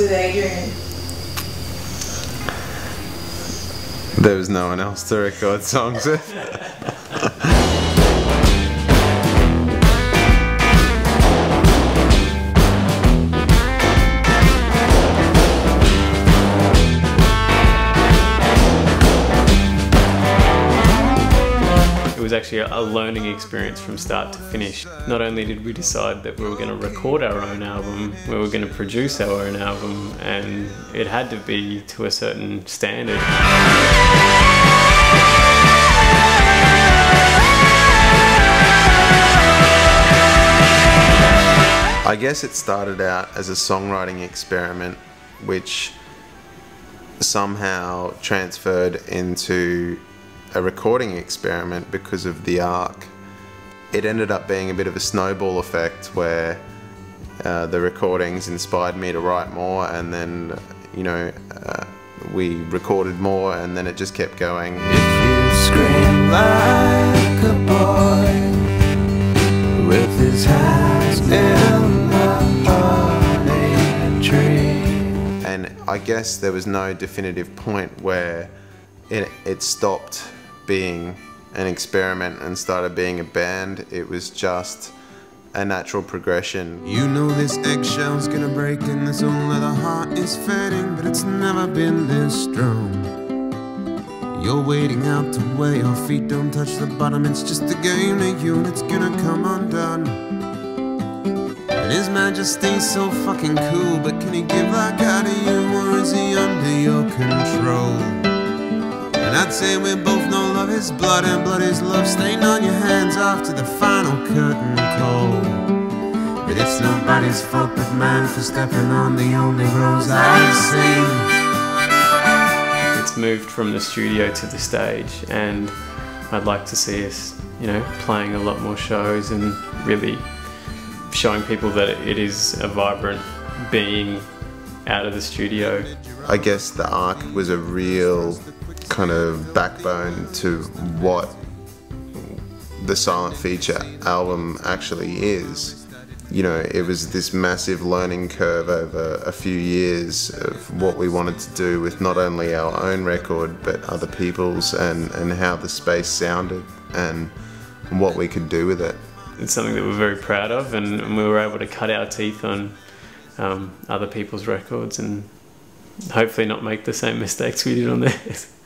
with Adrian? There was no one else to record songs with. It was actually a learning experience from start to finish. Not only did we decide that we were going to record our own album, we were going to produce our own album, and it had to be to a certain standard. I guess it started out as a songwriting experiment, which somehow transferred into a recording experiment because of The Ark. It ended up being a bit of a snowball effect where the recordings inspired me to write more, and then, you know, we recorded more, and then it just kept going. If you scream like a boy with his hands in the holly tree. And I guess there was no definitive point where it stopped being an experiment and started being a band. It was just a natural progression. You know this eggshell's gonna break and this old leather heart is fading, but it's never been this strong. You're waiting out to where your feet don't touch the bottom. It's just a game to you and it's gonna come undone. And his majesty's so fucking cool, but can he give like out of you, or is he under your control? And I'd say we both know love is blood and blood is love, stained on your hands after the final curtain call. But it's nobody's fault but mine for stepping on the only rose I've seen. It's moved from the studio to the stage, and I'd like to see us, you know, playing a lot more shows and really showing people that it is a vibrant being out of the studio. I guess The Ark was a real kind of backbone to what the silent feature album actually is. You know, it was this massive learning curve over a few years of what we wanted to do with not only our own record but other people's, and how the space sounded and what we could do with it. It's something that we're very proud of, and we were able to cut our teeth on other people's records and hopefully not make the same mistakes we did on theirs.